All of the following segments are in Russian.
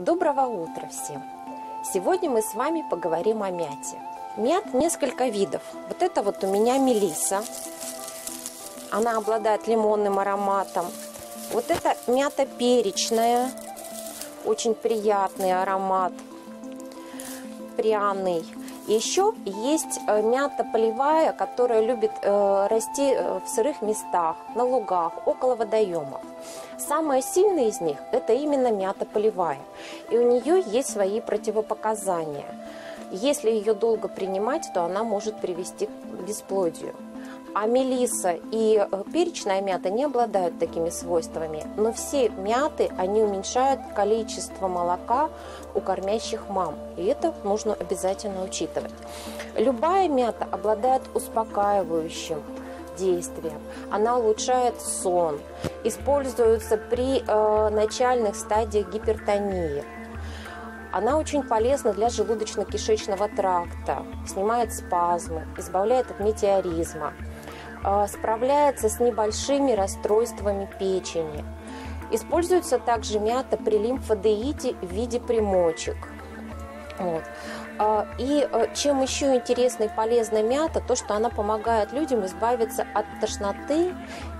Доброго утра всем! Сегодня мы с вами поговорим о мяте. Мят несколько видов. Вот это вот у меня мелисса. Она обладает лимонным ароматом. Вот это мята перечная. Очень приятный аромат. Пряный. Еще есть мята полевая, которая любит расти в сырых местах, на лугах, около водоемов. Самая сильная из них – это именно мята полевая. И у нее есть свои противопоказания. Если ее долго принимать, то она может привести к бесплодию. А мелисса и перечная мята не обладают такими свойствами. Но все мяты, они уменьшают количество молока у кормящих мам. И это нужно обязательно учитывать. Любая мята обладает успокаивающим действием. Она улучшает сон. Используется при начальных стадиях гипертонии. Она очень полезна для желудочно-кишечного тракта. Снимает спазмы, избавляет от метеоризма. Справляется с небольшими расстройствами печени. Используется также мята при лимфадеите в виде примочек. Вот. И чем еще интересна и полезна мята, то что она помогает людям избавиться от тошноты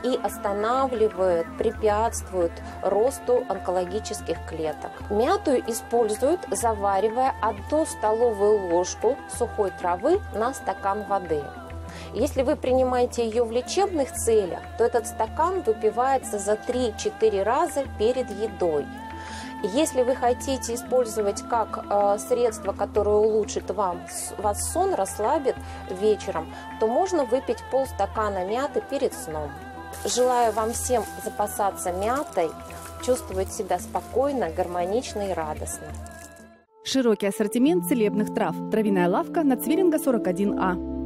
и останавливает, препятствует росту онкологических клеток. Мяту используют, заваривая 1 столовую ложку сухой травы на стакан воды. Если вы принимаете ее в лечебных целях, то этот стакан выпивается за 3-4 раза перед едой. Если вы хотите использовать как средство, которое улучшит вас сон, расслабит вечером, то можно выпить полстакана мяты перед сном. Желаю вам всем запасаться мятой, чувствовать себя спокойно, гармонично и радостно. Широкий ассортимент целебных трав. Травяная лавка на Цвилинга 41А.